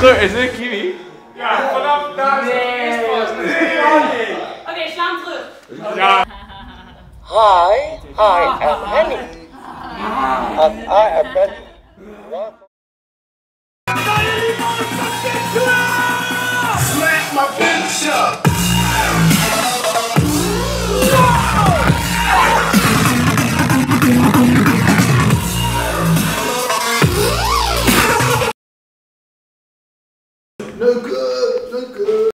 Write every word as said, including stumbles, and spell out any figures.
So, is it kiwi? Ja, vanaf daar is het eerst vast. Oké, sla hem terug. Ja. Hi, I am Henny. And I am Betty. Smack my bitch up. No good, no good.